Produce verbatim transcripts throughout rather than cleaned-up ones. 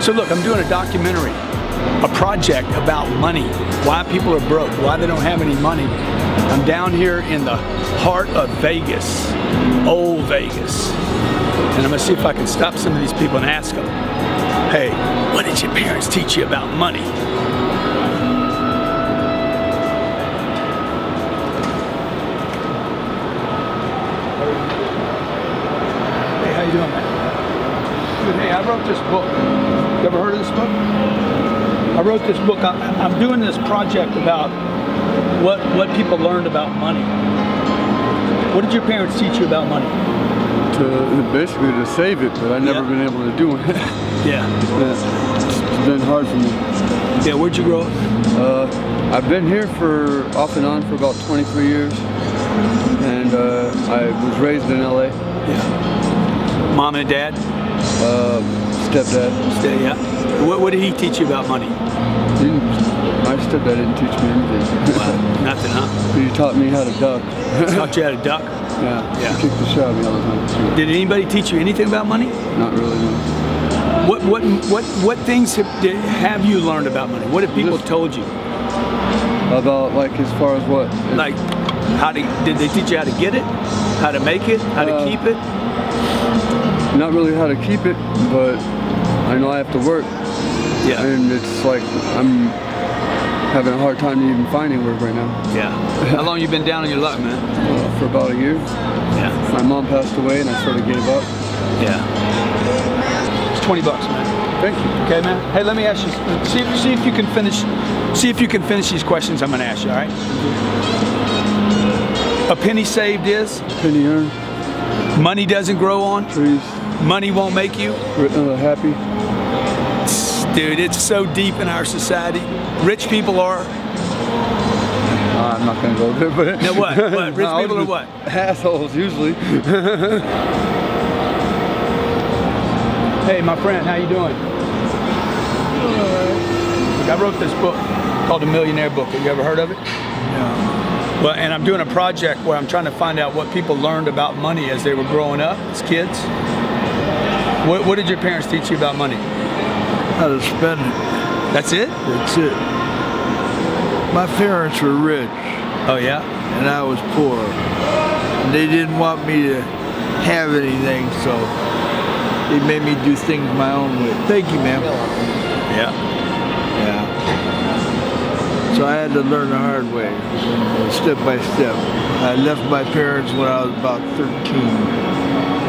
So look, I'm doing a documentary, a project about money, why people are broke, why they don't have any money. I'm down here in the heart of Vegas, old Vegas. And I'm gonna see if I can stop some of these people and ask them, hey, what did your parents teach you about money? Hey, how you doing, man? Hey, I wrote this book. You ever heard of this book? I wrote this book. I, I'm doing this project about what, what people learned about money. What did your parents teach you about money? To, basically to save it, but I've never yeah. been able to do it. yeah. yeah. It's been hard for me. Yeah, where'd you grow up? Uh, I've been here for off and on for about twenty-three years, and uh, I was raised in L A. Yeah. Mom and dad? Uh, stepdad. Step, yeah. What, what did he teach you about money? He didn't, my stepdad didn't teach me anything. Well, nothing, huh? He taught me how to duck. Taught you how to duck? Yeah, yeah. Kick the shit out of me all the time. Did anybody teach you anything about money? Not really, no. What, what, what, what things have, did, have you learned about money? What have people Just told you? About, like, as far as what? If, like, how to, did they teach you how to get it? How to make it? How uh, to keep it? Not really how to keep it, but I know I have to work. Yeah. And it's like, I'm having a hard time even finding work right now. Yeah. How long you been down on your luck, man? Uh, for about a year. Yeah. My mom passed away and I sort of gave up. Yeah. It's twenty bucks, man. Thank you. Okay, man. Hey, let me ask you, see if, see if you can finish, see if you can finish these questions I'm gonna ask you, all right? A penny saved is? A penny earned. Money doesn't grow on? Trees. Money won't make you? Uh, happy. Dude, it's so deep in our society. Rich people are... Uh, I'm not going to go there, but... No, what? What? Rich no, people are what? Assholes, usually. Hey, my friend, how you doing? Look, I wrote this book called The Millionaire Booklet. You ever heard of it? No. Well, and I'm doing a project where I'm trying to find out what people learned about money as they were growing up, as kids. What, what did your parents teach you about money? How to spend it. That's it? That's it. My parents were rich. Oh yeah? And I was poor. And they didn't want me to have anything, so they made me do things my own way. Thank you, ma'am. Yeah. Yeah. So I had to learn the hard way, step by step. I left my parents when I was about thirteen.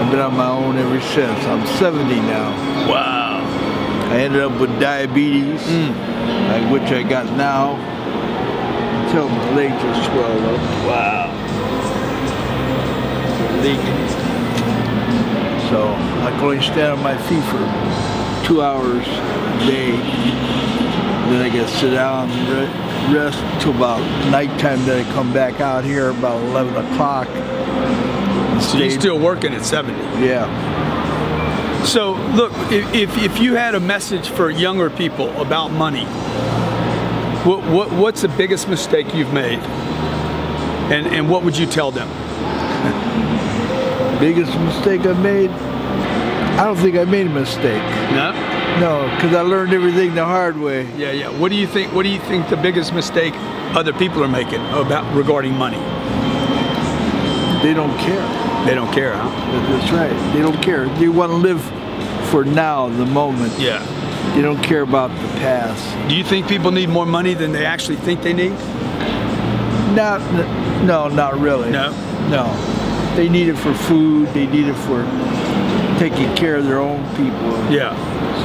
I've been on my own ever since. I'm seventy now. Wow. I ended up with diabetes, mm. like which I got now, until my leg just swelled up. Wow. Leaking. So I can only stand on my feet for two hours a day. Then I get to sit down and rest until about nighttime. Then I come back out here about eleven o'clock. So you're still working at seventy? Yeah. So look, if, if you had a message for younger people about money, what, what, what's the biggest mistake you've made? And, and what would you tell them? Biggest mistake I made? I don't think I made a mistake. No? No, because I learned everything the hard way. Yeah, yeah. What do you think, what do you think the biggest mistake other people are making about regarding money? They don't care. They don't care, huh? That's right. They don't care. They want to live for now, the moment. Yeah. They don't care about the past. Do you think people need more money than they actually think they need? Not, no, not really. No? No. They need it for food. They need it for taking care of their own people. Yeah.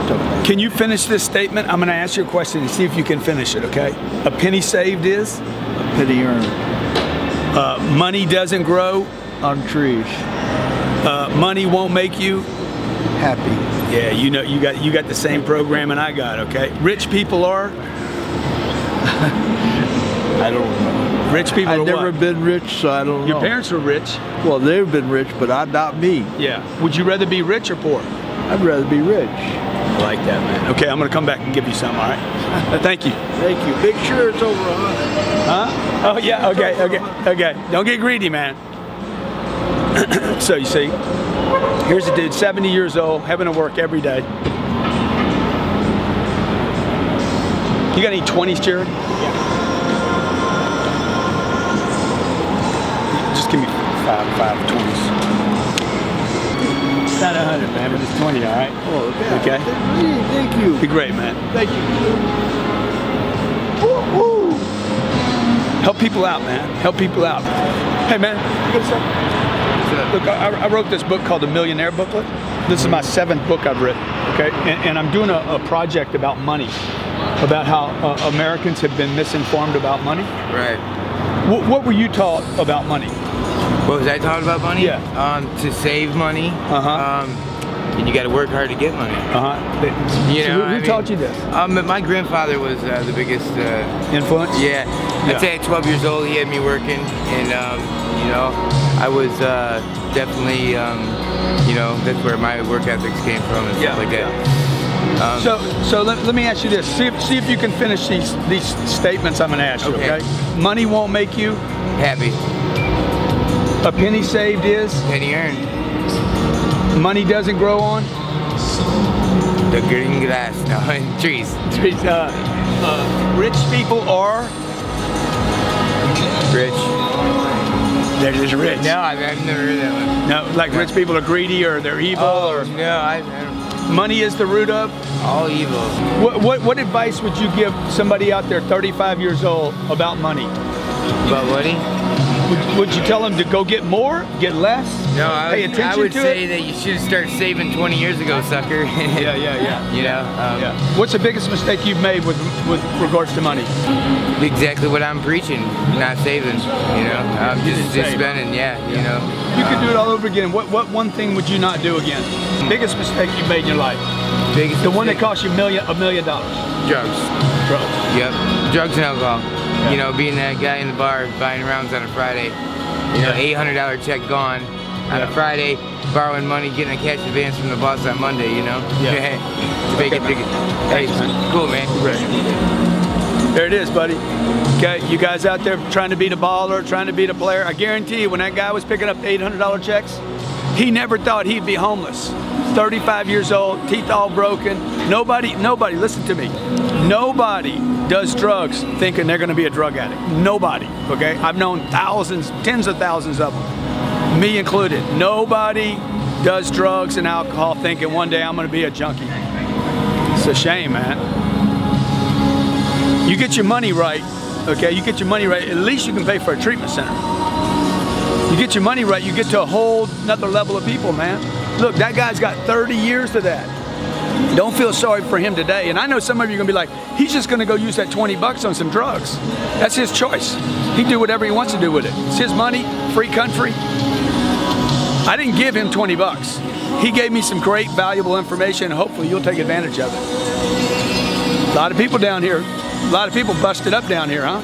Stuff like that. Can you finish this statement? I'm going to ask you a question and see if you can finish it, okay? A penny saved is? A penny earned. Uh, money doesn't grow on trees. Uh, money won't make you happy. Yeah, you know, you got you got the same programming I got. Okay, rich people are. I don't know. Rich people. I've never what? been rich, so I don't Your know. Your parents were rich. Well, they've been rich, but I not me. Yeah. Would you rather be rich or poor? I'd rather be rich. I like that, man. Okay, I'm gonna come back and give you some. All right. Thank you. Thank you. Make sure it's over one hundred. Huh? Oh yeah. Okay. Okay. Okay. Don't get greedy, man. So you see, here's a dude, seventy years old, having to work every day. You got any twenties, Jared? Yeah. Just give me five, five twenties. It's not a hundred, man, but it's twenty, all right? Oh, yeah. Okay. Thank you. You're great, man. Thank you. Woo-woo. Help people out, man. Help people out. Hey, man. You good, sir? Look, I, I wrote this book called The Millionaire Booklet. This is my seventh book I've written, okay? And, and I'm doing a, a project about money, about how uh, Americans have been misinformed about money. Right. W what were you taught about money? What was I taught about money? Yeah. Um, to save money. Uh-huh. Um, and you got to work hard to get money. Uh-huh. You know, so who who taught mean, you this? Um, my grandfather was uh, the biggest uh, influence. Yeah. yeah. I'd say at twelve years old, he had me working, and um, you know, I was uh, definitely, um, you know, that's where my work ethics came from and yeah. stuff like that. Yeah. Um, so, so let, let me ask you this. See if, see if you can finish these these statements I'm going to ask you. Okay. okay. Money won't make you happy. A penny saved is penny earned. Money doesn't grow on the green grass, no, and trees. Trees. Uh, uh, rich people are rich. They're just rich. No, I've, I've never heard that one. No, like no. Rich people are greedy or they're evil oh, or. No, I've never. Money is the root of all evil. What, what what advice would you give somebody out there, thirty-five years old, about money? About money? Would, would you tell them to go get more, get less? No, I pay would, attention I would to say it? That you should start saving twenty years ago, sucker. yeah, yeah, yeah. You know. Um, yeah. What's the biggest mistake you've made with with regards to money? Exactly what I'm preaching, not saving. You know, I'm um, just, just spending. Yeah, yeah, you know. You um, could do it all over again. What what one thing would you not do again? Biggest mistake you've made in your life? Biggest. The one mistake? That cost you a million a million dollars. Drugs. Drugs. Yep. Drugs and alcohol. You know, being that guy in the bar buying rounds on a Friday, you know, eight hundred dollar check gone on yeah. a Friday, borrowing money, getting a cash advance from the boss on Monday, you know? Yeah. It's big, big, hey, cool, man. Right. There it is, buddy. Okay, you guys out there trying to beat a baller, trying to beat a player, I guarantee you when that guy was picking up the eight hundred dollar checks, he never thought he'd be homeless. thirty-five years old, teeth all broken. Nobody, nobody, listen to me. Nobody does drugs thinking they're gonna be a drug addict. Nobody, okay? I've known thousands, tens of thousands of them, me included. Nobody does drugs and alcohol thinking one day I'm gonna be a junkie. It's a shame, man. You get your money right, okay? You get your money right, at least you can pay for a treatment center. You get your money right, you get to a whole nother level of people, man. Look, that guy's got thirty years to that. Don't feel sorry for him today. And I know some of you are gonna be like, he's just gonna go use that twenty bucks on some drugs. That's his choice. He can do whatever he wants to do with it. It's his money, free country. I didn't give him twenty bucks. He gave me some great, valuable information. Hopefully you'll take advantage of it. A lot of people down here, a lot of people busted up down here, huh?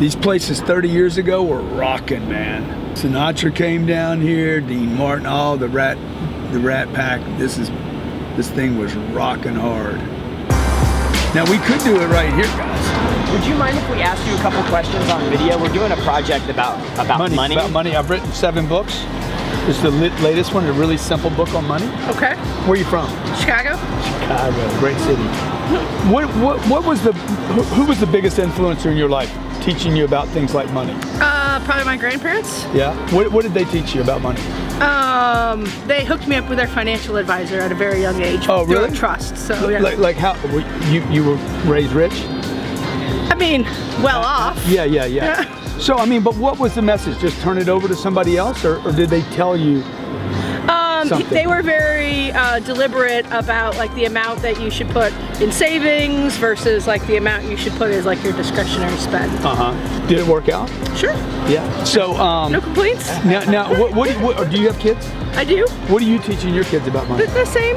These places thirty years ago were rocking, man. Sinatra came down here, Dean Martin, all the Rat, the Rat Pack. This is, this thing was rocking hard. Now we could do it right here, guys. Would you mind if we asked you a couple questions on video? We're doing a project about about money. money. About money. I've written seven books. This is the latest one, a really simple book on money. Okay. Where are you from? Chicago. Chicago, great city. What what what was the who, who was the biggest influencer in your life, teaching you about things like money? Uh, probably my grandparents. Yeah. What, what did they teach you about money? Um, they hooked me up with their financial advisor at a very young age. Oh, really? Through a trust. So yeah. Like, like how were you you were raised rich? I mean, well off. Yeah, yeah, yeah. yeah. So I mean, but what was the message? Just turn it over to somebody else, or, or did they tell you? Um, something? They were very uh, deliberate about like the amount that you should put in savings versus like the amount you should put as like your discretionary spend. Uh-huh. Did it work out? Sure. Yeah. So um, no complaints. Now, now what, what, do you, what do you have kids? I do. What are you teaching your kids about money? The same.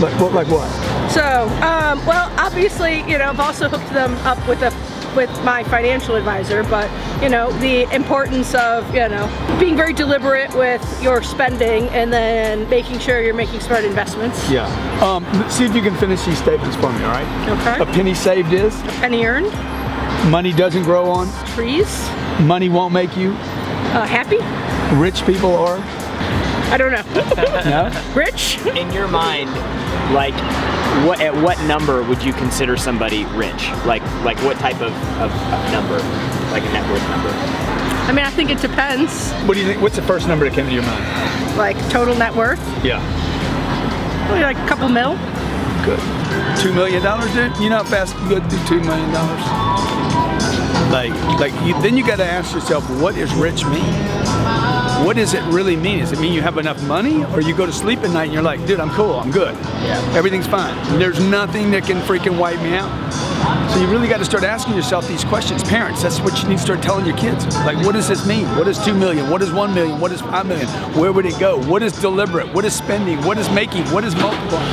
Like what? Like what? So um, well, obviously, you know, I've also hooked them up with a. with my financial advisor, but you know, the importance of, you know, being very deliberate with your spending and then making sure you're making smart investments. Yeah. Um, see if you can finish these statements for me, all right? Okay. A penny saved is? A penny earned. Money doesn't grow on? Trees. Money won't make you? Uh, happy. Rich people are? I don't know. No? Rich? In your mind, like, what at what number would you consider somebody rich? Like like what type of, of, of number? Like a net worth number? I mean, I think it depends. What do you think? What's the first number that came to your mind? Like total net worth? Yeah. Probably like a couple mil. Good. Two million dollars, dude. You know how fast you go to do two million dollars? Like, like you, then you got to ask yourself, what does rich mean? What does it really mean? Does it mean you have enough money? Or you go to sleep at night and you're like, dude, I'm cool, I'm good. Yeah. Everything's fine. There's nothing that can freaking wipe me out. So you really got to start asking yourself these questions. Parents, that's what you need to start telling your kids. Like, what does this mean? What is two million? What is one million? What is five million? Where would it go? What is deliberate? What is spending? What is making? What is multiplying?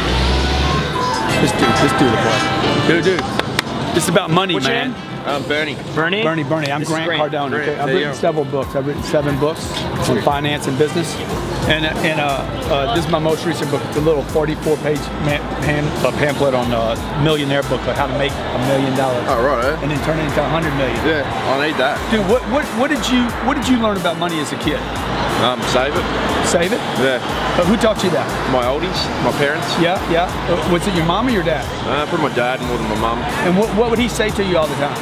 This dude, this dude, dude, dude. It's about money, What's man. I'm um, Bernie. Bernie? Bernie, Bernie. I'm this Grant Cardone. Okay? I've written several books. I've written seven books on finance and business. And, and uh, uh, this is my most recent book. It's a little forty-four page pam uh, pamphlet on uh, Millionaire Booklet, how to make a million dollars. Oh, right. And then turn it into a hundred million. Yeah, I need that. Dude, what, what, what, did you, what did you learn about money as a kid? Um, save it. Save it? Yeah. Uh, who taught you that? My oldies, my parents. Yeah, yeah. Uh, was it your mom or your dad? Uh, probably my dad more than my mom. And what, what would he say to you all the time?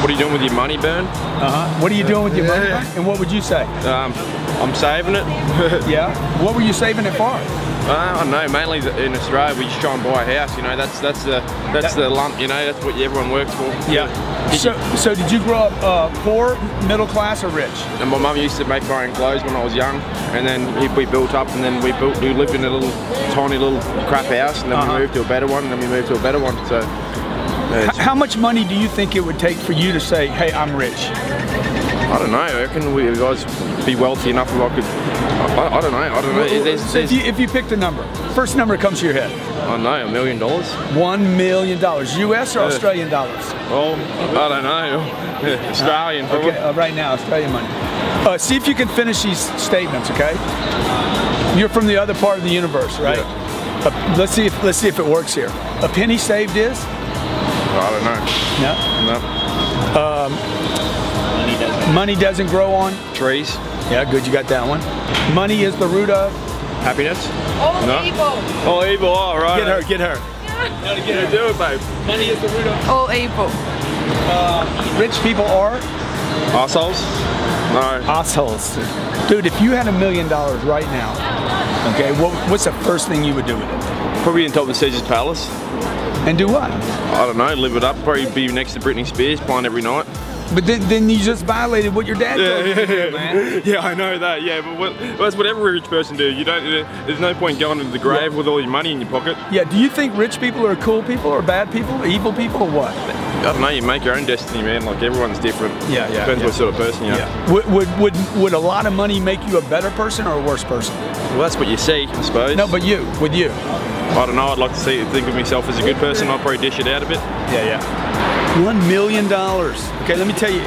What are you doing with your money, Bern? Uh-huh. What are you doing with your money, Bern? And what would you say? Um, I'm saving it. Yeah. What were you saving it for? Uh, I don't know. Mainly in Australia, we just try and buy a house. You know, that's that's the that's that, the lump. You know, that's what everyone works for. Yeah. So so did you grow up uh, poor, middle class, or rich? And my mum used to make my own clothes when I was young, and then we built up, and then we built. We lived in a little tiny little crap house, and then uh-huh. we moved to a better one, and then we moved to a better one. So. How much money do you think it would take for you to say, hey, I'm rich? I don't know. I reckon we guys be wealthy enough if I could... I, I don't know. I don't know. There's, so there's... If, you, if you picked a number, first number that comes to your head. I don't know. A million dollars. One million dollars. U S or uh, Australian dollars? Well, I don't know. Australian. Uh, okay, uh, right now, Australian money. Uh, see if you can finish these statements, okay? You're from the other part of the universe, right? Yeah. Uh, let's see if, let's see if it works here. A penny saved is... I don't know. No? No. Um, money, doesn't. money doesn't grow on? Trees. Yeah, good, you got that one. Money is the root of? Happiness. All no. evil. All evil, all right. Get her, get her. Yeah. Gotta get her, do it, babe. Money is the root of? All evil. Uh, rich people are? Assholes. No. Assholes. Dude, if you had a million dollars right now, okay, what, what's the first thing you would do with it? Probably on top of Caesar's Palace. And do what? I don't know, live it up, probably be next to Britney Spears playing every night. But then, then you just violated what your dad told yeah, you, yeah, yeah. man. Yeah, I know that, yeah, but what, that's what every rich person do. You don't, there's no point going to the grave yeah. with all your money in your pocket. Yeah, do you think rich people are cool people or bad people or evil people or what? I don't know, you make your own destiny, man, like everyone's different. Yeah, yeah. Depends yeah. what sort of person you are. Yeah. Would, would, would, would a lot of money make you a better person or a worse person? Well, that's what you see, I suppose. No, but you, with you. I don't know, I'd like to see, think of myself as a good person, I'll probably dish it out a bit. Yeah, yeah. One million dollars. Okay, let me tell you,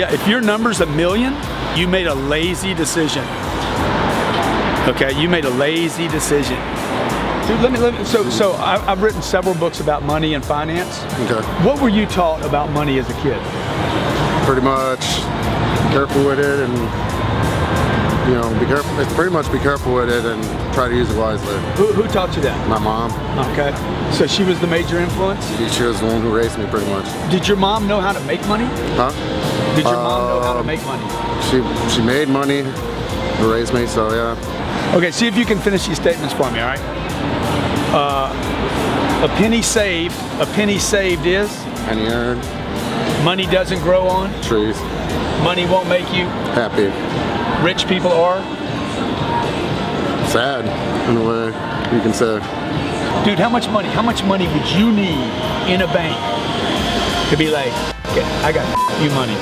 yeah, if your number's a million, you made a lazy decision. Okay, you made a lazy decision. Dude, let me, let me so, so I've written several books about money and finance. Okay. What were you taught about money as a kid? Pretty much, careful with it and... You know, be careful. It's pretty much be careful with it and try to use it wisely. Who, who taught you that? My mom. Okay. So she was the major influence? She was the one who raised me, pretty much. Did your mom know how to make money? Huh? Did your uh, mom know how to make money? She she made money, raised me, so yeah. Okay, see if you can finish these statements for me, all right? Uh, a penny saved, a penny saved is? Penny earned. Money doesn't grow on? Trees. Money won't make you? Happy. Rich people are? Sad, in a way, you can say. Dude, how much money, how much money would you need in a bank to be like, okay, I got you money?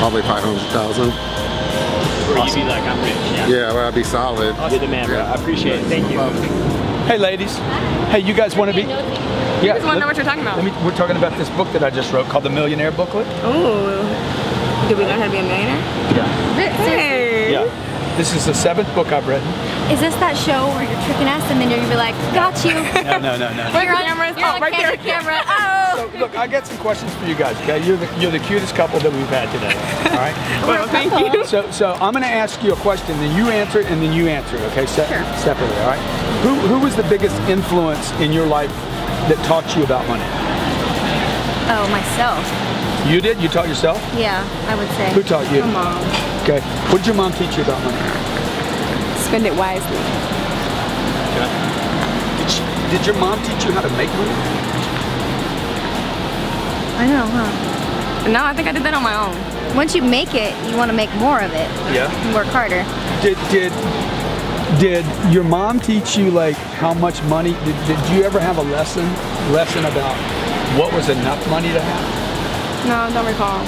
Probably five hundred thousand. Or awesome. You'd be like, I'm rich, yeah. Yeah, well, I'd be solid. Awesome. You're the man, bro. Yeah. I appreciate it, thank you. Hey, ladies. Hey, you guys want to be? Yeah, I just want to know what you're talking about. Let me, we're talking about this book that I just wrote called The Millionaire Booklet. Ooh. Did we learn how to be a millionaire? Yeah. Hey. Yeah. This is the seventh book I've written. Is this that show where you're tricking us and then you're gonna be like, got you? No, no, no, no. Where your camera is? Oh, right there. Camera. Oh. So, look, I got some questions for you guys. Okay, you're the, you're the cutest couple that we've had today. All right. Well, thank you. So, so I'm going to ask you a question, then you answer it, and then you answer it. Okay, Se sure. separately. All right. Who who was the biggest influence in your life that taught you about money? Oh, myself. You did? You taught yourself? Yeah, I would say. Who taught you? My mom. Okay. What did your mom teach you about money? Spend it wisely. Okay. Did she, did your mom teach you how to make money? I know, huh? No, I think I did that on my own. Once you make it, you want to make more of it. Yeah. And work harder. Did did did your mom teach you like how much money? Did, did you ever have a lesson lesson about what was enough money to have? No, don't recall.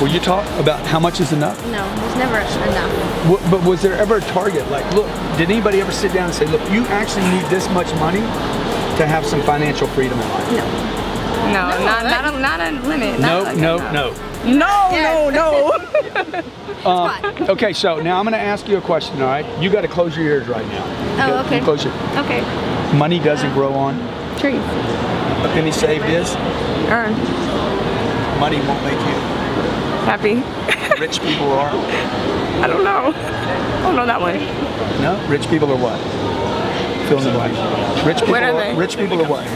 Were you taught about how much is enough? No, there's never enough. What, but was there ever a target? Like, look, did anybody ever sit down and say, look, you actually need this much money to have some financial freedom in life? No. No, no, not not a, not a limit. Not no, like no, no, no, no, yes. no, no. um, okay, so now I'm going to ask you a question. All right, you got to close your ears right now. Oh, okay. You close your. Okay. Money doesn't grow on trees. A penny saved is earned. Money won't make you happy. Rich people are. I don't know. I don't know that one. No, rich people are what? Fill in the blank. Rich people. What are they? Rich people are what? I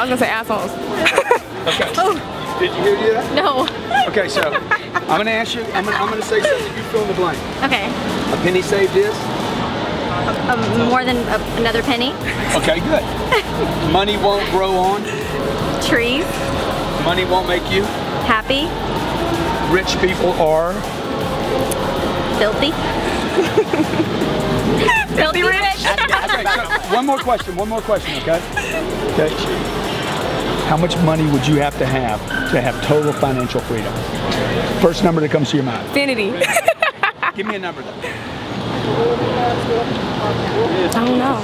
was gonna say assholes. Okay. Oh. Did you hear that? No. Okay, so I'm gonna ask you. I'm gonna, I'm gonna say something. You fill in the blank. Okay. A penny saved is a, a, more than a, another penny. Okay, good. Money won't grow on trees. Money won't make you happy. Rich people are filthy. filthy rich. Okay, so one more question. One more question. Okay. Okay. How much money would you have to have to have total financial freedom? First number that comes to your mind. Infinity. Give me a number though. I don't know.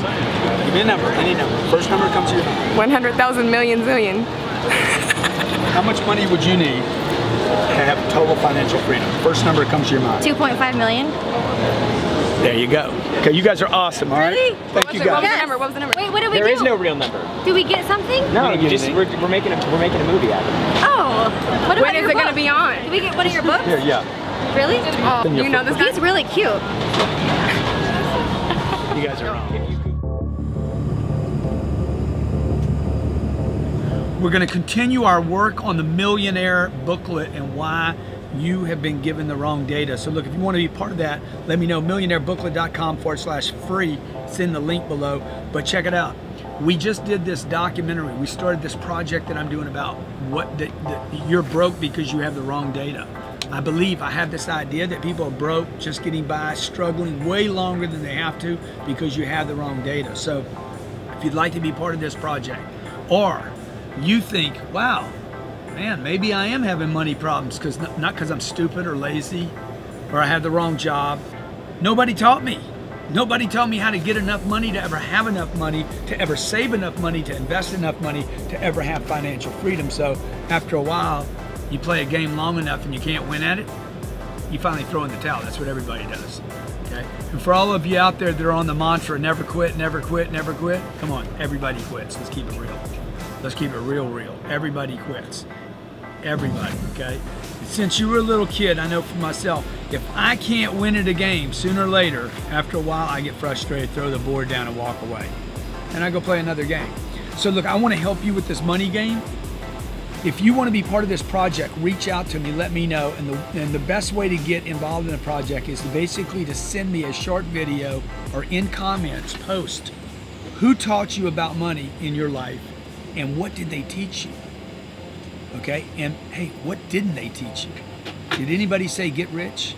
Give me a number, any number. First number that comes to your mind. one hundred thousand million zillion. How much money would you need to have total financial freedom? First number that comes to your mind. two point five million. There you go. Okay, you guys are awesome, all right? Really? Thank what you guys. What was the number? What was the number? Wait, what did we there do? There is no real number. Do we get something? No, we just we're, we're making a we're making a movie out of it. Oh. What when is it gonna be on? Do we get one of your books? Here, yeah. Really? Oh, you know this guy? He's really cute. You guys are wrong. We're gonna continue our work on the Millionaire Booklet and why you have been given the wrong data. So look, if you want to be part of that, let me know. millionaire booklet dot com forward slash free. It's in the link below, but check it out. We just did this documentary. We started this project that I'm doing about what the, the, you're broke because you have the wrong data. I believe I have this idea that people are broke, just getting by, struggling way longer than they have to because you have the wrong data. So if you'd like to be part of this project, or you think, wow, man, maybe I am having money problems, because not because I'm stupid or lazy or I had the wrong job. Nobody taught me. Nobody taught me how to get enough money to ever have enough money, to ever save enough money, to invest enough money, to ever have financial freedom. So after a while, you play a game long enough and you can't win at it, you finally throw in the towel. That's what everybody does. Okay? And for all of you out there that are on the mantra, never quit, never quit, never quit, come on, everybody quits. Let's keep it real. Let's keep it real, real. Everybody quits. Everybody, okay? Since you were a little kid, I know for myself, if I can't win at a game, sooner or later, after a while, I get frustrated, throw the board down and walk away. And I go play another game. So look, I wanna help you with this money game. If you wanna be part of this project, reach out to me, let me know. And the, and the best way to get involved in the project is basically to send me a short video or in comments, post, who taught you about money in your life and what did they teach you? Okay, and hey, what didn't they teach you? Did anybody say get rich?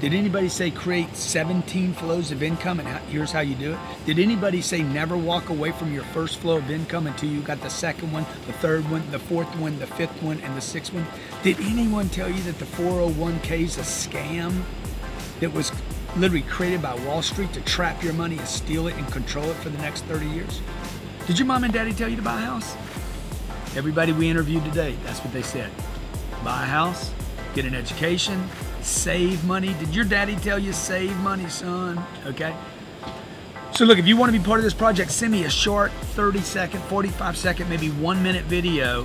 Did anybody say create seventeen flows of income and here's how you do it? Did anybody say never walk away from your first flow of income until you got the second one, the third one, the fourth one, the fifth one, and the sixth one? Did anyone tell you that the four oh one K is a scam that was literally created by Wall Street to trap your money and steal it and control it for the next thirty years? Did your mom and daddy tell you to buy a house? Everybody we interviewed today, that's what they said. Buy a house, get an education, save money. Did your daddy tell you save money, son? Okay. So look, if you want to be part of this project, send me a short thirty second, forty-five second, maybe one minute video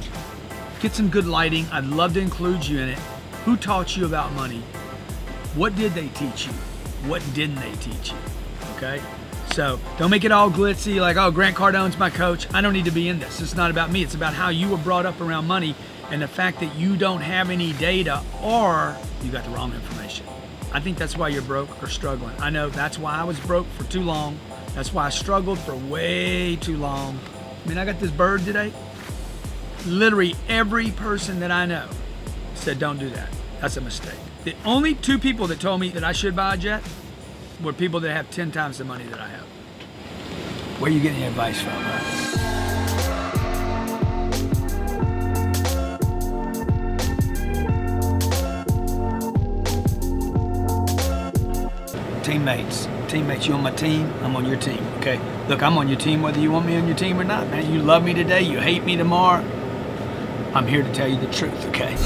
Get some good lighting. I'd love to include you in it. Who taught you about money? What did they teach you? What didn't they teach you? Okay? So don't make it all glitzy like, oh, Grant Cardone's my coach. I don't need to be in this. It's not about me. It's about how you were brought up around money and the fact that you don't have any data or you got the wrong information. I think that's why you're broke or struggling. I know that's why I was broke for too long. That's why I struggled for way too long. I mean, I got this bird today. Literally every person that I know said, don't do that. That's a mistake. The only two people that told me that I should buy a jet were people that have ten times the money that I have. Where are you getting your advice from, right? Teammates, teammates, you on my team, I'm on your team, okay? Look, I'm on your team whether you want me on your team or not, man. You love me today, you hate me tomorrow. I'm here to tell you the truth, okay?